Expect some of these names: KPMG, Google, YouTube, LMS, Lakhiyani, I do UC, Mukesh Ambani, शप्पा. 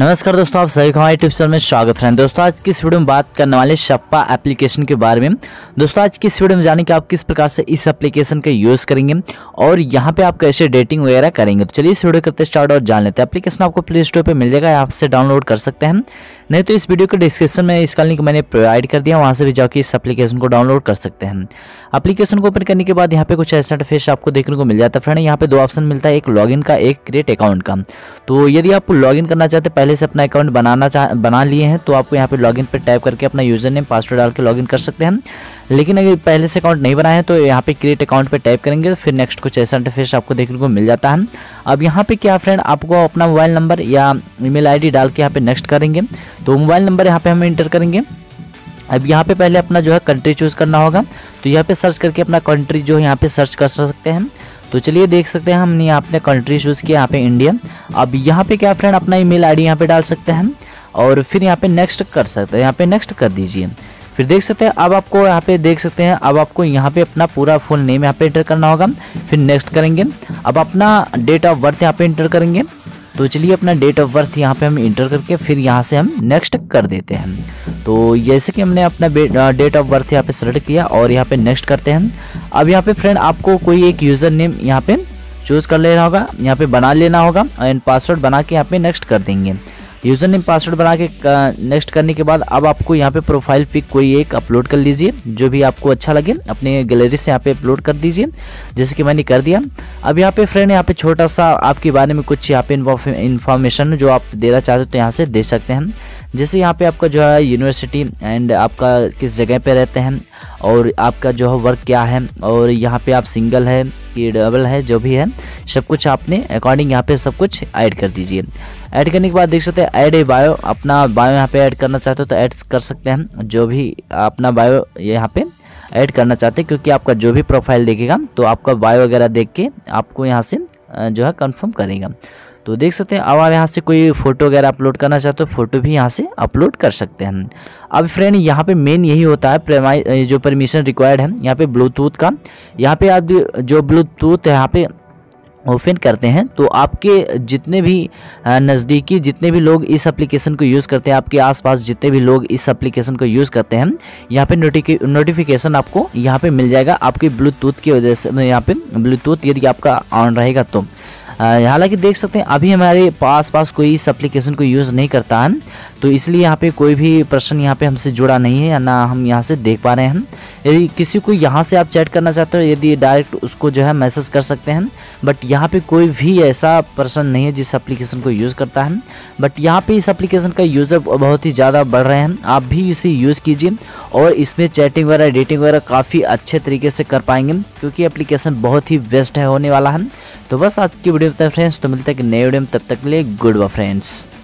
नमस्कार दोस्तों, आप सभी का हमारे यूट्यूब चैनल में स्वागत है। दोस्तों आज की इस वीडियो में बात करने वाले शप्पा एप्लीकेशन के बारे में। दोस्तों आज की इस वीडियो में जाने कि आप किस प्रकार से इस एप्लीकेशन का यूज़ करेंगे और यहाँ पे आप कैसे डेटिंग वगैरह करेंगे। तो चलिए इस वीडियो करते स्टार्ट और जान लेते हैं। एप्लीकेशन आपको प्ले स्टोर पर मिल जाएगा, आप से डाउनलोड कर सकते हैं, नहीं तो इस वीडियो के डिस्क्रिप्शन में इसका लिंक मैंने प्रोवाइड कर दिया, वहाँ से भी जाकर इस एप्लीकेशन को डाउनलोड कर सकते हैं। एप्लीकेशन को ओपन करने के बाद यहाँ पे कुछ ऐसा इंटरफेस आपको देखने को मिल जाता है। फ्रेंड यहाँ पे दो ऑप्शन मिलता है, एक लॉगिन का, एक क्रिएट अकाउंट का। तो यदि आप लॉगिन करना चाहते हैं, पहले से अपना अकाउंट बना लिए हैं, तो आपको यहाँ पे लॉगिन पर टाइप करके अपना यूजर नेम पासवर्ड डाल के लॉगिन कर सकते हैं। लेकिन अगर पहले से अकाउंट नहीं बनाए हैं तो यहाँ पे क्रिएट अकाउंट पे टाइप करेंगे तो फिर नेक्स्ट कुछ ऐसा इंटरफेस आपको देखने को मिल जाता है। अब यहाँ पे क्या फ्रेंड, आपको अपना मोबाइल नंबर या ईमेल आईडी डाल के यहाँ पे नेक्स्ट करेंगे। तो मोबाइल नंबर यहाँ पे हम इंटर करेंगे। अब यहाँ पे पहले अपना जो है कंट्री चूज़ करना होगा, तो यहाँ पे सर्च करके अपना कंट्री जो है यहाँ पे सर्च कर सकते हैं। तो चलिए देख सकते हैं हमने यहाँ अपने कंट्री चूज़ किया, यहाँ पे इंडिया। अब यहाँ पे क्या फ्रेंड, अपना ईमेल आईडी यहाँ पे डाल सकते हैं और फिर यहाँ पे नेक्स्ट कर सकते हैं, यहाँ पे नेक्स्ट कर दीजिए। फिर देख सकते हैं अब आपको यहाँ पे देख सकते हैं, अब आपको यहाँ पे अपना पूरा फुल नेम यहाँ पे इंटर करना होगा, फिर नेक्स्ट करेंगे। अब अपना डेट ऑफ बर्थ यहाँ पे इंटर करेंगे। तो चलिए अपना डेट ऑफ बर्थ यहाँ पे हम इंटर करके फिर यहाँ से हम नेक्स्ट कर देते हैं। तो जैसे कि हमने अपना डेट ऑफ बर्थ यहाँ पे सेलेक्ट किया और यहाँ पे नेक्स्ट करते हैं। अब यहाँ पे फ्रेंड आपको कोई एक यूज़र नेम यहाँ पे चूज़ कर लेना होगा, यहाँ पे बना लेना होगा एंड पासवर्ड बना के यहाँ पे नेक्स्ट कर देंगे। यूज़र नेम पासवर्ड बना के नेक्स्ट करने के बाद अब आपको यहाँ पे प्रोफाइल पिक कोई एक अपलोड कर लीजिए, जो भी आपको अच्छा लगे अपने गैलरी से यहाँ पे अपलोड कर दीजिए, जैसे कि मैंने कर दिया। अब यहाँ पे फ्रेंड यहाँ पे छोटा सा आपके बारे में कुछ यहाँ पे इन्फॉर्मेशन जो आप देना चाहते हो तो यहाँ से दे सकते हैं। जैसे यहाँ पे आपका जो है यूनिवर्सिटी एंड आपका किस जगह पे रहते हैं और आपका जो है वर्क क्या है और यहाँ पे आप सिंगल है कि डबल है, जो भी है सब कुछ आपने अकॉर्डिंग यहाँ पे सब कुछ ऐड कर दीजिए। ऐड करने के बाद देख सकते हैं ऐड ए बायो, अपना बायो यहाँ पे ऐड करना चाहते हो तो ऐड कर सकते हैं, जो भी अपना बायो यहाँ पे ऐड करना चाहते हैं, क्योंकि आपका जो भी प्रोफाइल देखेगा तो आपका बायो वगैरह देख के आपको यहाँ से जो है कंफर्म करेगा। तो देख सकते हैं अब आप यहाँ से कोई फ़ोटो वगैरह अपलोड करना चाहते हो फ़ोटो भी यहाँ से अपलोड कर सकते हैं। अब फ्रेंड यहाँ पे मेन यही होता है जो परमिशन रिक्वायर्ड है यहाँ पे ब्लूटूथ का, यहाँ पे आप जो ब्लूटूथ यहाँ पे ओपन करते हैं तो आपके जितने भी नज़दीकी जितने भी लोग इस एप्लीकेशन को यूज़ करते हैं, आपके आसपास जितने भी लोग इस एप्लीकेशन को यूज़ करते हैं, यहाँ पे नोटिफिकेशन आपको यहाँ पे मिल जाएगा आपके ब्लूटूथ की वजह से, यहाँ पे ब्लूटूथ यदि आपका ऑन रहेगा तो। हालांकि देख सकते हैं अभी हमारे पास कोई इस एप्लीकेशन को यूज़ नहीं करता है, तो इसलिए यहाँ पे कोई भी पर्सन यहाँ पे हमसे जुड़ा नहीं है या ना हम यहाँ से देख पा रहे हैं। यदि किसी को यहाँ से आप चैट करना चाहते हो यदि डायरेक्ट उसको जो है मैसेज कर सकते हैं, बट यहाँ पे कोई भी ऐसा पर्सन नहीं है जिस एप्लीकेशन को यूज़ करता है। बट यहाँ पे इस एप्लीकेशन का यूज़र बहुत ही ज़्यादा बढ़ रहे हैं, आप भी इसे यूज़ कीजिए और इसमें चैटिंग वगैरह डेटिंग वगैरह काफ़ी अच्छे तरीके से कर पाएंगे, क्योंकि एप्लीकेशन बहुत ही बेस्ट है होने वाला है। तो बस आज की वीडियो में फ्रेंड्स, तो मिलते हैं कि नए वीडियो में, तब तक के लिए गुड बाय फ्रेंड्स।